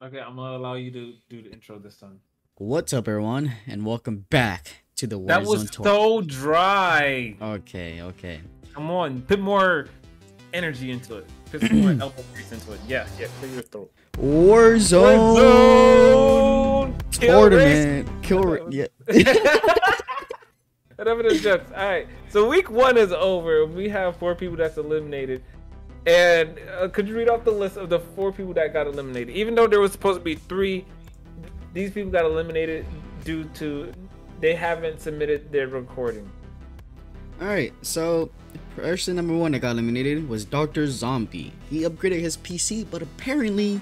Okay, I'm gonna allow you to do the intro this time. What's up, everyone, and welcome back to the Warzone. That was so dry. Okay. Come on, put more energy into it. Put more elbow grease into it. Yeah, clear your throat. Warzone! Kill race. Whatever the jokes. All right, so week one is over. We have 4 people that's eliminated. And could you read off the list of the 4 people that got eliminated? Even though there was supposed to be 3, these people got eliminated due to they haven't submitted their recording. All right, so person number 1 that got eliminated was Dr. Zombie. He upgraded his PC, but apparently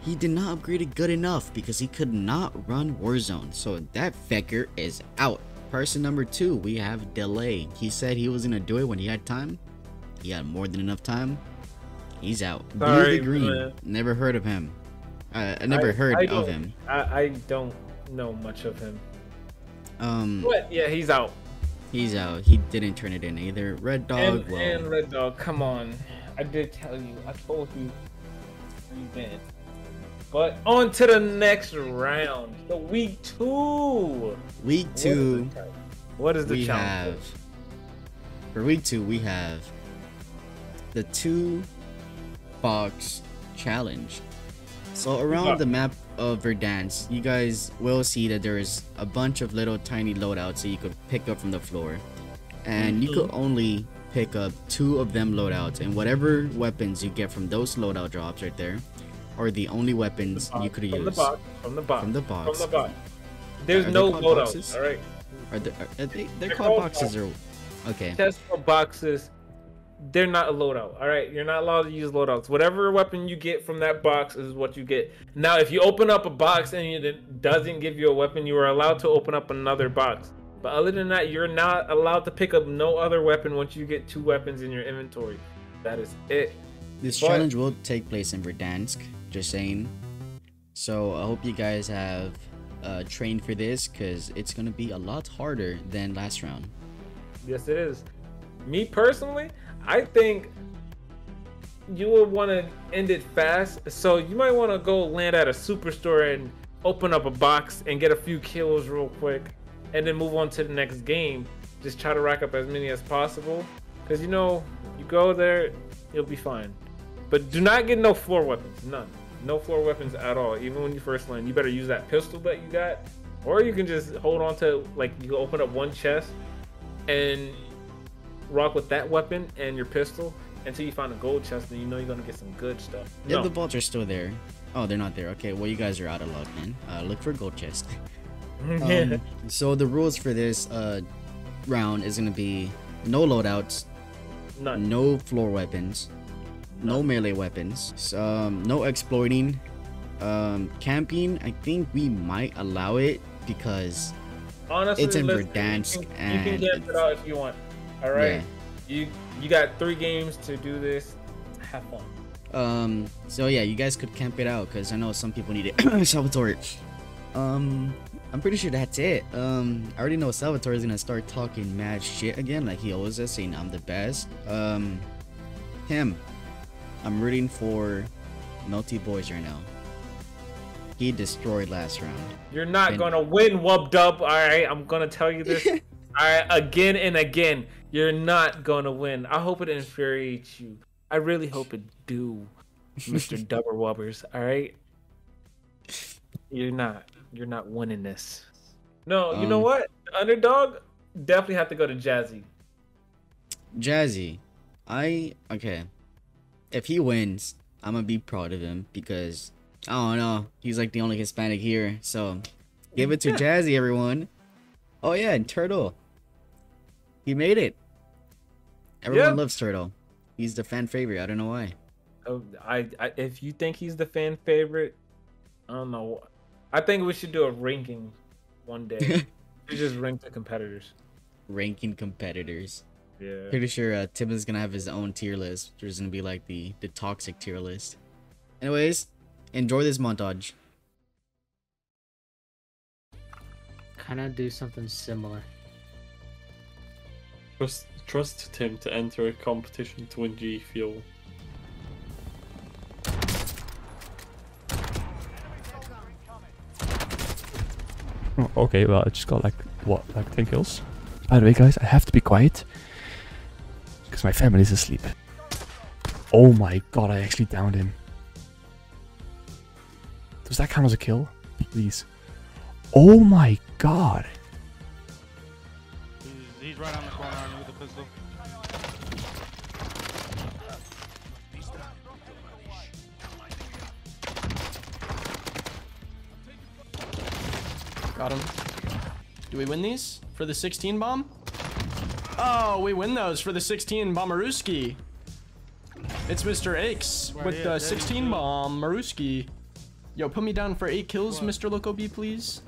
he did not upgrade it good enough because he could not run Warzone. So that fecker is out. Person number 2, we have Delay. He said he was gonna do it when he had time. He had more than enough time. He's out. Sorry, Blue the Green. Man. Never heard of him. I never heard of him. I don't know much of him. But yeah, he's out. He's out. He didn't turn it in either. Red Dog. And Red Dog, come on. I did tell you. I told you. You did. But on to the next round. So week 2. Week 2. What is the challenge? For week 2, we have the 2-box challenge. So around the map of Verdansk, you guys will see that there is a bunch of little tiny loadouts that you could pick up from the floor. And you could only pick up 2 of them loadouts. And whatever weapons you get from those loadout drops right there are the only weapons you could use. From the box. There's no loadouts. All right. They're called boxes. Okay. Test for boxes. They're not a loadout. All right. You're not allowed to use loadouts. Whatever weapon you get from that box is what you get. Now, if you open up a box and it doesn't give you a weapon, you are allowed to open up another box. But other than that, you're not allowed to pick up no other weapon once you get 2 weapons in your inventory. That is it. This challenge will take place in Verdansk. Just saying. So I hope you guys have trained for this because it's gonna be a lot harder than last round. Yes, it is. Me personally, I think you will want to end it fast. So you might want to go land at a superstore and open up a box and get a few kills real quick, and then move on to the next game. Just try to rack up as many as possible because you know you go there, you'll be fine. But do not get no floor weapons. None. No floor weapons at all. Even when you first land, you better use that pistol that you got, or you can just hold on to, like, you open up 1 chest and rock with that weapon and your pistol until you find a gold chest, and you know you're gonna get some good stuff. Yeah, no. The vaults are still there. Oh, they're not there. Okay, well, you guys are out of luck, man. Look for a gold chest. So the rules for this round is gonna be no loadouts, none, no floor weapons, no melee weapons, no exploiting, camping. I think we might allow it because honestly, it's in Verdansk. You can camp it out if you want. All right, yeah. You got 3 games to do this. Have fun. So yeah, you guys could camp it out because I know some people need it. Salvatore. I'm pretty sure that's it. I already know Salvatore is gonna start talking mad shit again, like he always is, saying I'm the best. Him. I'm rooting for Melty Boys right now. He destroyed last round. You're not gonna win, Wubdub. All right, I'm gonna tell you this. All right, again and again, you're not gonna win. I hope it infuriates you. I really hope it do, Mr. Dumberwobbers. All right, you're not winning this. No, you know what? The underdog definitely have to go to Jazzy. Jazzy, okay. If he wins, I'm gonna be proud of him because I don't know, he's like the only Hispanic here. So give it to Jazzy, everyone. Oh yeah, and Turtle. He made it. Everyone loves Turtle. He's the fan favorite. I don't know why. Oh, if you think he's the fan favorite, I don't know. I think we should do a ranking one day. We just rank the competitors. Ranking competitors. Yeah. Pretty sure Tim is gonna have his own tier list. There's gonna be like the toxic tier list. Anyways, enjoy this montage. Kind of do something similar. Trust Tim to enter a competition to win G-Fuel. Okay, well, I just got like, what, like 10 kills? By the way, guys, I have to be quiet, because my family's asleep. Oh my god, I actually downed him. Does that count as a kill? Please. Oh my god. He's right on the corner with a pistol. Got him. Do we win these for the 16 bomb? Oh, we win those for the 16 bomb Maruski. It's Mr. Aches with the 16 bomb Maruski. Yo, put me down for 8 kills, Mr. Loco B, please.